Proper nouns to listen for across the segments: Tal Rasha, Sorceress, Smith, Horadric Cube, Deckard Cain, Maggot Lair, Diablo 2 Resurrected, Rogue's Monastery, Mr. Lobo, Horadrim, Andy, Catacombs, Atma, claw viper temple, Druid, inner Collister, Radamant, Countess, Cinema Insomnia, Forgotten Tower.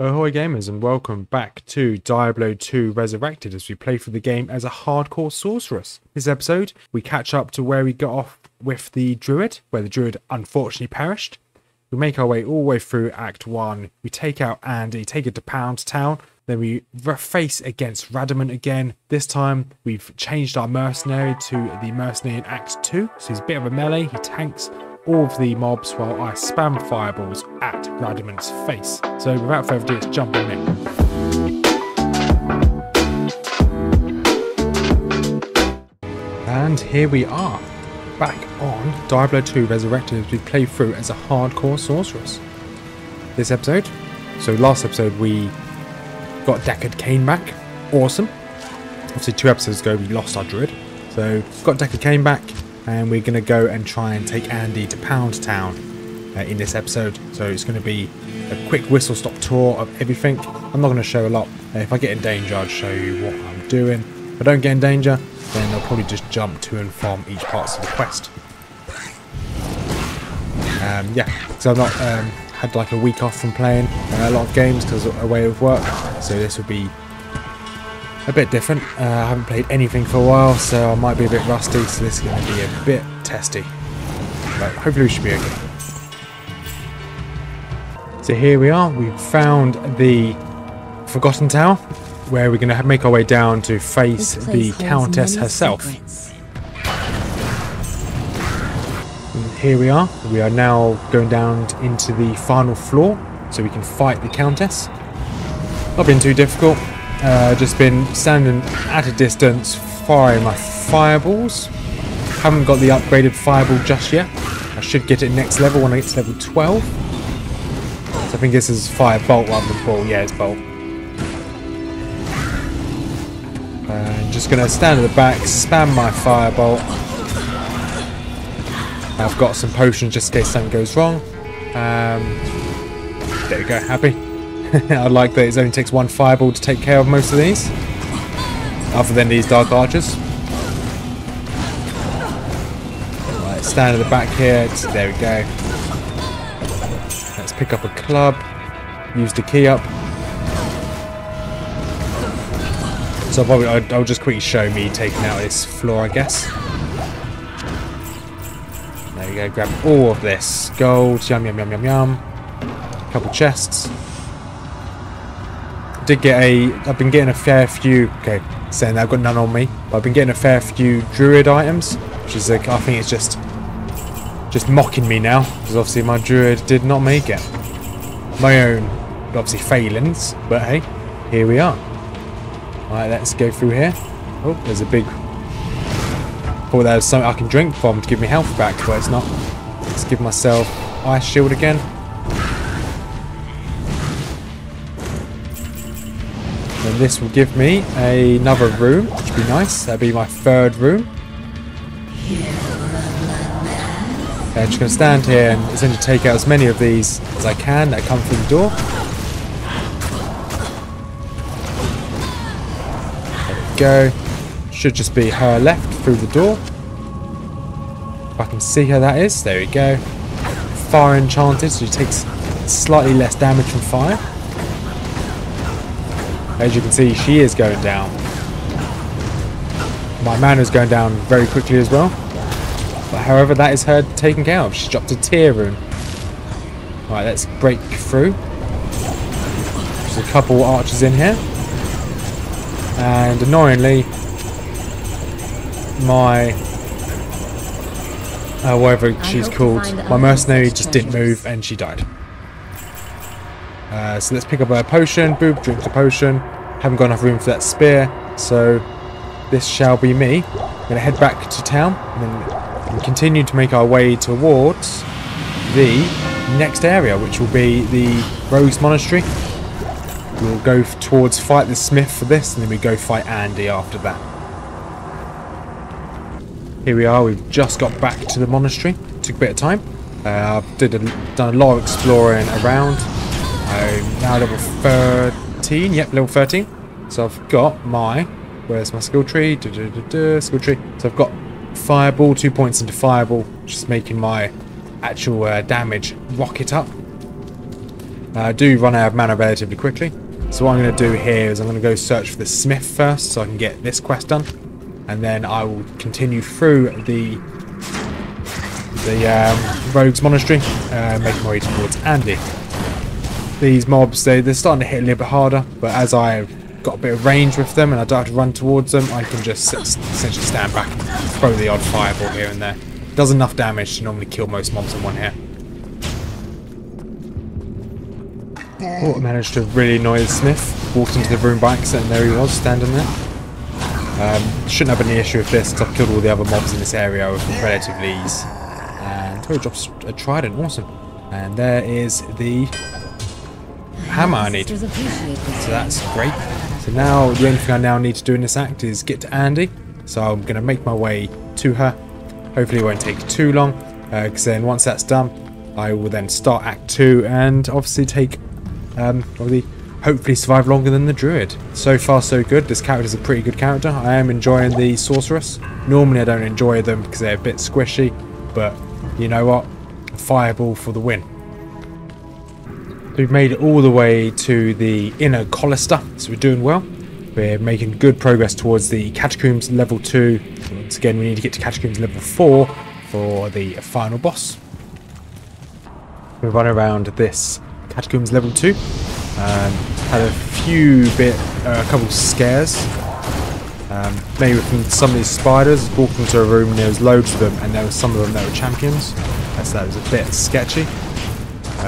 Ahoy gamers, and welcome back to Diablo 2 Resurrected as we play through the game as a hardcore sorceress. This episode we catch up to where we got off with the druid, where the druid unfortunately perished. We make our way all the way through Act 1, we take out Andy, take it to Pound Town, then we face against Radamant again. This time we've changed our mercenary to the mercenary in Act 2, so he's a bit of a melee, he tanks all of the mobs while I spam fireballs at Radamant's face. So without further ado, let's jump on in. And here we are, back on Diablo 2 Resurrected as we play through as a hardcore sorceress. This episode, so last episode we got Deckard Cain back, awesome. Obviously 2 episodes ago we lost our druid, so got Deckard Cain back. And we're going to go and try and take Andy to Pound Town in this episode. So it's going to be a quick whistle-stop tour of everything. I'm not going to show a lot. If I get in danger, I'll show you what I'm doing. If I don't get in danger, then I'll probably just jump to and from each part of the quest. Yeah, because I've not had like a week off from playing a lot of games because of a way of work. So this will be a bit different. I haven't played anything for a while, so I might be a bit rusty, so this is going to be a bit testy, but hopefully we should be okay. So here we are, we've found the Forgotten Tower, where we're going to make our way down to face the Countess herself. And here we are now going down into the final floor, so we can fight the Countess. Not been too difficult. Just been standing at a distance firing my fireballs. Haven't got the upgraded fireball just yet. I should get it next level when I get to level 12. So I think this is firebolt rather than ball. Yeah, it's bolt. Just going to stand at the back, spam my firebolt. I've got some potions just in case something goes wrong. There you go, happy. I like that it only takes 1 fireball to take care of most of these, other than these dark archers. Right, stand at the back here. There we go. Let's pick up a club. Use the key up. So probably I'll just quickly show me taking out this floor, I guess. There we go. Grab all of this gold. Yum yum yum yum yum. Couple chests. I've been getting a fair few, okay, saying that I've got none on me, but I've been getting a fair few druid items, which is like, I think it's just mocking me now, because obviously my druid did not make it. My own, obviously, failings, but hey, here we are. Alright, let's go through here. Oh, there's a big, oh, there's something I can drink from to give me health back, but it's not. Let's give myself ice shield again. And this will give me another room, which would be nice. That'd be my 3rd room. I'm just going to stand here and essentially take out as many of these as I can that come through the door. There we go. Should just be her left through the door. If I can see her, that is. There we go. Fire enchanted, so she takes slightly less damage from fire. As you can see, she is going down. My mana is going down very quickly as well. But however, that is her taken care of. She's dropped a tier rune. Alright, let's break through. There's a couple archers in here. And annoyingly, my whatever she's called, my mercenary just didn't move and she died. So let's pick up a potion. Boob drinks a potion. Haven't got enough room for that spear, so this shall be me. I'm gonna head back to town and then continue to make our way towards the next area, which will be the Rogue's Monastery. We'll go towards fight the smith for this, and then we go fight Andy after that. Here we are. We've just got back to the monastery. Took a bit of time. I've done a lot of exploring around. I'm now level 13. Yep, level 13. So I've got my... Where's my skill tree? Skill tree. So I've got fireball, 2 points into fireball, just making my actual damage rocket up. I do run out of mana relatively quickly. So what I'm going to do here is I'm going to go search for the smith first so I can get this quest done. And then I will continue through the Rogue's Monastery, making my way towards Andy. These mobs, they're starting to hit a little bit harder, but as I've got a bit of range with them and I don't have to run towards them, I can just essentially stand back and throw the odd fireball here and there. It does enough damage to normally kill most mobs in one hit. Oh, I managed to really annoy the smith. Walked into the room by accident and there he was, standing there. Shouldn't have any issue with this because I've killed all the other mobs in this area with relative ease. And oh, drops a trident, awesome. And there is the hammer I need. So that's great. So now the only thing I now need to do in this act is get to Andy. So I'm going to make my way to her. Hopefully it won't take too long, because then once that's done, I will then start Act 2 and obviously take, hopefully survive longer than the druid. So far so good. This character's a pretty good character. I am enjoying the sorceress. Normally I don't enjoy them because they're a bit squishy, but you know what, a fireball for the win. We've made it all the way to the inner Collister, so we're doing well. We're making good progress towards the Catacombs level 2. Once again, we need to get to Catacombs level 4 for the final boss. We run around this Catacombs level 2. Had a few bit, a couple scares. Maybe from some of these spiders. Walked into a room and there was loads of them, and there were some of them that were champions. So that was a bit sketchy.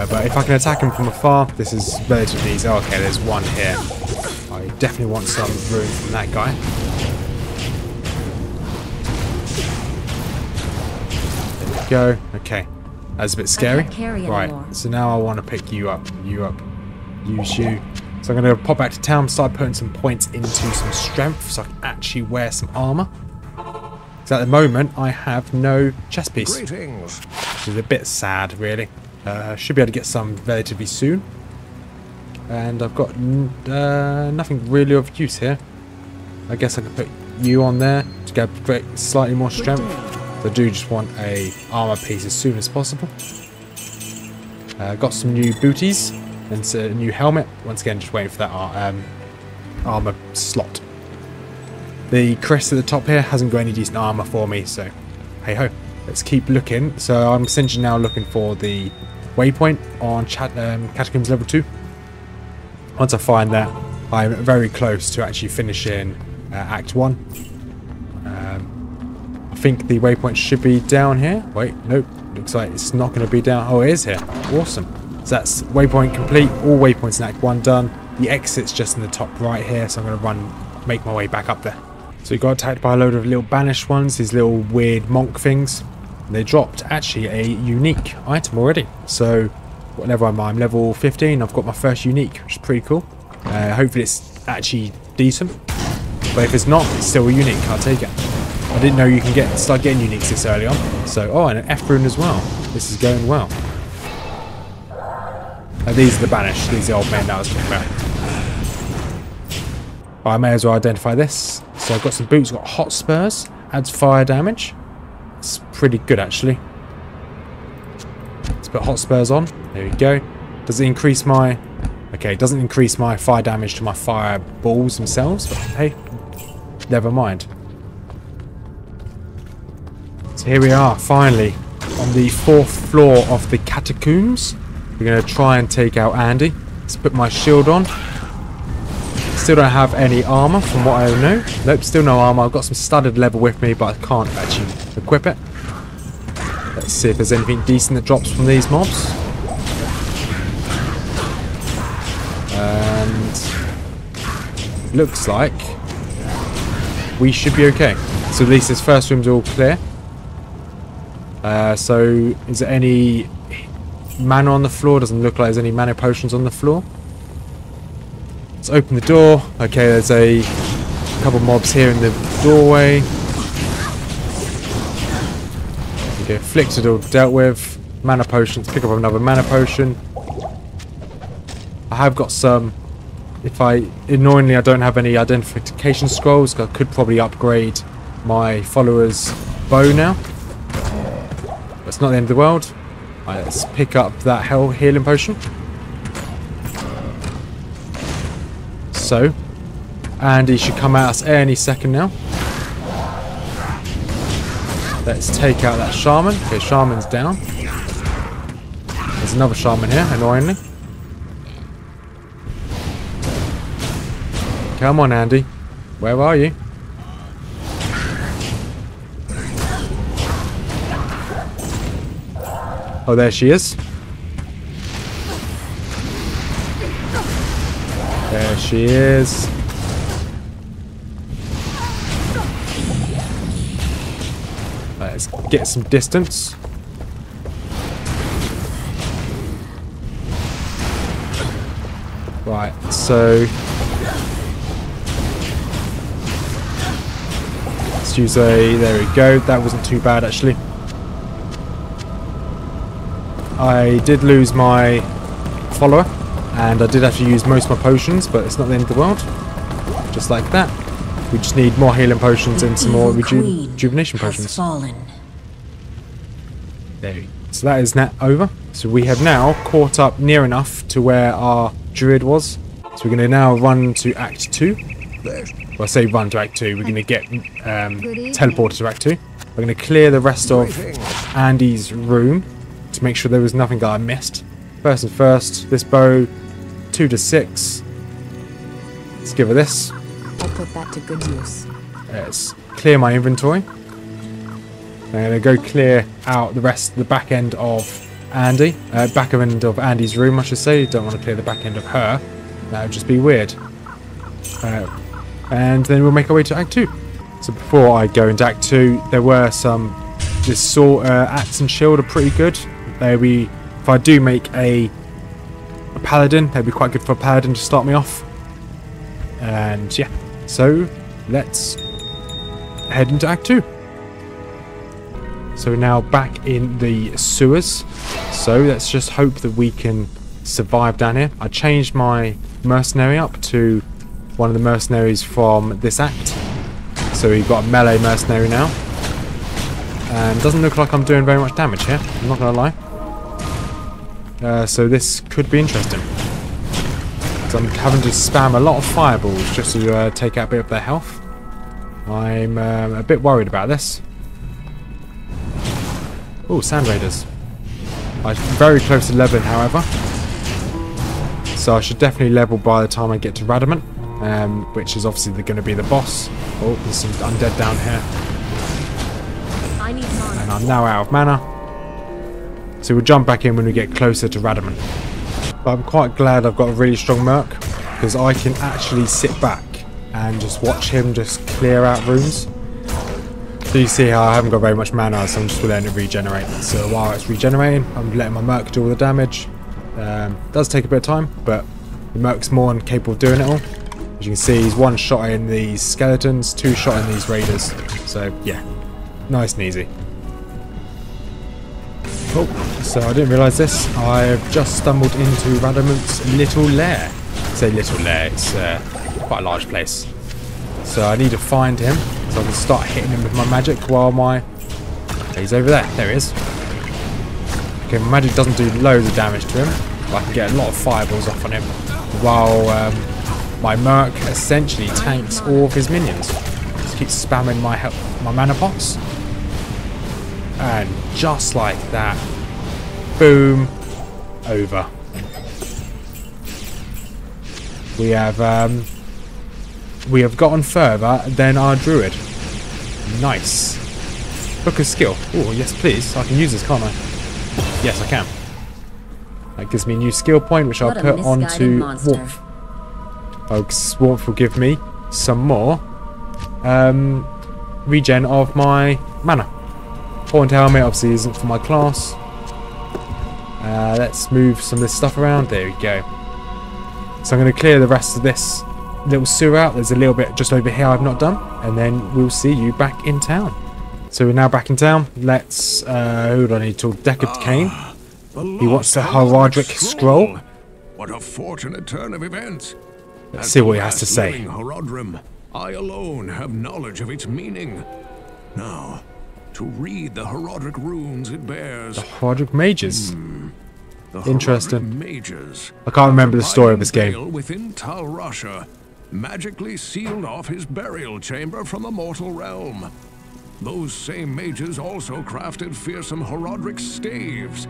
But if I can attack them from afar, this is relatively easy. Okay, there's one here. I definitely want some room from that guy. There we go. Okay. That's a bit scary. Right, so now I want to pick you up. You up. Use you. So I'm going to pop back to town, start putting some points into some strength so I can actually wear some armour. So at the moment, I have no chest piece. Greetings. Which is a bit sad, really. Should be able to get some relatively soon. And I've got nothing really of use here. I guess I could put you on there to get slightly more strength. So I do just want a armor piece as soon as possible. Got some new booties and a new helmet. Once again, just waiting for that armor slot. The crest at the top here hasn't got any decent armor for me, so hey ho. Let's keep looking. So I'm essentially now looking for the waypoint on Catacombs level 2. Once I find that, I'm very close to actually finishing Act 1. I think the waypoint should be down here. Wait, nope. Looks like it's not going to be down. Oh, it is here. Awesome. So that's waypoint complete. All waypoints in Act 1 done. The exit's just in the top right here, so I'm going to make my way back up there. So we got attacked by a load of little banished ones, these little weird monk things. And they dropped actually a unique item already. So whatever I'm level 15, I've got my first unique, which is pretty cool. Hopefully it's actually decent. But if it's not, it's still a unique, I'll take it. I didn't know you can start getting uniques this early on. So, oh, and an F rune as well. This is going well. These are the banished, these are the old men that I was talking about. I may as well identify this. So I've got some boots, I've got hot spurs, adds fire damage. It's pretty good actually. Let's put hot spurs on. There we go. Does it increase my... Okay, it doesn't increase my fire damage to my fireballs themselves, but hey, never mind. So here we are, finally, on the 4th floor of the Catacombs. We're going to try and take out Andy. Let's put my shield on. Still don't have any armour from what I know. Nope, still no armour. I've got some studded leather with me, but I can't actually equip it. Let's see if there's anything decent that drops from these mobs. And looks like we should be okay. So at least this first room's all clear. So is there any mana on the floor? Doesn't look like there's any mana potions on the floor. Let's open the door. Okay, there's a couple mobs here in the doorway. Okay, afflicted or dealt with. Mana potions. Pick up another mana potion. I have got some. Annoyingly, I don't have any identification scrolls. I could probably upgrade my follower's bow now. But it's not the end of the world. Right, let's pick up that healing potion. so. And he should come at us any second now. Let's take out that shaman. Okay, shaman's down. There's another shaman here, annoyingly. Come on, Andy. Where are you? Oh, there she is. There she is. Let's get some distance. Right, so... let's use a... there we go. That wasn't too bad, actually. I did lose my follower, and I did have to use most of my potions, but it's not the end of the world. Just like that. We just need more healing potions and some more rejuvenation potions. There we go. So that is now over. So we have now caught up near enough to where our druid was. So we're going to now run to Act 2. Well, I say run to Act 2. We're going to get teleported to Act 2. We're going to clear the rest of Andy's room. To make sure there was nothing that I missed. First and first, this bow, 2 to 6. Let's give her this. I'll put that to good use. Let's clear my inventory. I'm gonna go clear out the rest, the back end of Andy, back end of Andy's room, I should say. Don't want to clear the back end of her. That would just be weird. And then we'll make our way to Act 2. So before I go into Act 2, there were some. This sword, axe and shield are pretty good. They'll be, if I do make a paladin, they'll be quite good for a paladin to start me off. And yeah, so let's head into Act 2. So we're now back in the sewers. So let's just hope that we can survive down here. I changed my mercenary up to one of the mercenaries from this act. So we've got a melee mercenary now. And doesn't look like I'm doing very much damage here, I'm not going to lie. So this could be interesting. So I'm having to spam a lot of fireballs just to take out a bit of their health. I'm a bit worried about this. Oh, Sand Raiders. I'm very close to leveling, however. So I should definitely level by the time I get to Radamant, which is obviously going to be the boss. Oh, there's some undead down here. And I'm now out of mana. So we'll jump back in when we get closer to Radamant. But I'm quite glad I've got a really strong merc, because I can actually sit back and just watch him just clear out rooms. So you see how I haven't got very much mana, so I'm just letting it regenerate. So while it's regenerating, I'm letting my merc do all the damage. Does take a bit of time, but the merc's more than capable of doing it all. As you can see, he's one shot in these skeletons, 2 shot in these raiders. So yeah. Nice and easy. Cool. So I didn't realise this. I've just stumbled into Radamant's little lair. I say little lair, it's quite a large place. So I need to find him so I can start hitting him with my magic while my... he's over there. There he is. Okay, my magic doesn't do loads of damage to him, but I can get a lot of fireballs off on him while my merc essentially tanks all of his minions. Just keep spamming my mana pots. And just like that, boom, over. We have gotten further than our druid. Nice. Book of skill. Oh yes, please. I can use this, can't I? Yes, I can. That gives me a new skill point, which I'll put onto Warmth. Oh, Warmth will give me some more regen of my mana. Horned helmet obviously isn't for my class. Let's move some of this stuff around. There we go. So I'm going to clear the rest of this little sewer out. There's a little bit just over here I've not done. And then we'll see you back in town. So we're now back in town. Let's... who do I need to talk? Deckard Cain. He wants the Horadric Scroll. What a fortunate turn of events. Let's see what he has to say. Horadrim, I alone have knowledge of its meaning. Now... to read the Horadric runes it bears. The Horadric mages. Interesting. Horadric mages. I can't remember the story of this game. Within Tal Rasha, magically sealed off his burial chamber from the mortal realm. Those same mages also crafted fearsome Horadric staves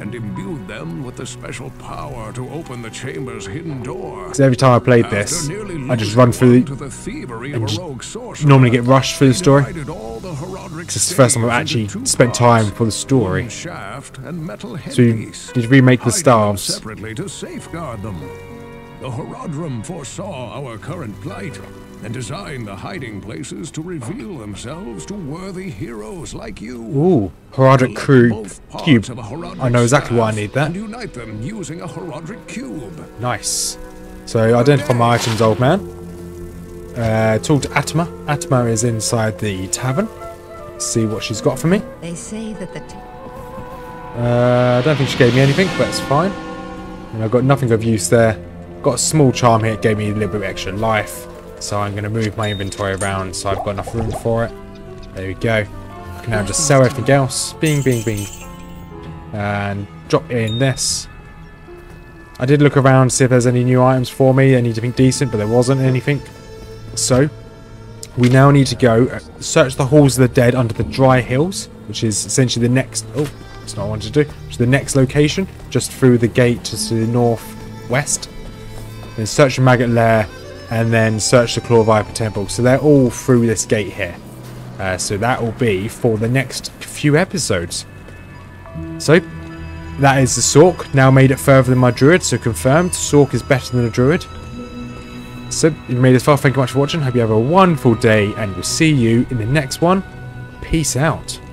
and imbued them with the special power to open the chamber's hidden door. Because every time I played this, I just run through the thievery and just normally get rushed through the story. This is the first time I've actually spent time for the story. So you did remake the staves separately to safeguard them. The Horadrim foresaw our current plight and designed the hiding places to reveal themselves to worthy heroes like you. Ooh, Horadric Cube. I know exactly why I need that. Unite them using a Horadric Cube. Nice. So identify my items, old man. Talk to Atma. Atma is inside the tavern. Let's see what she's got for me. They say that the I don't think she gave me anything, but it's fine. And I've got nothing of use there. Got a small charm here. It gave me a little bit of extra life. So I'm going to move my inventory around so I've got enough room for it. There we go. I can now just sell everything else. Bing, bing, bing. And drop in this. I did look around to see if there's any new items for me. Anything decent, but there wasn't anything. So, we now need to go search the halls of the dead under the dry hills, which is essentially the next... Oh, that's not what I wanted to do. Which is the next location, just through the gate to the northwest. Then search the Maggot Lair. And then search the Claw Viper Temple. So they're all through this gate here. So that will be for the next few episodes. So that is the Sork. Now made it further than my Druid. So confirmed, Sork is better than a Druid. So you've made it far. Thank you much for watching. Hope you have a wonderful day. And we'll see you in the next one. Peace out.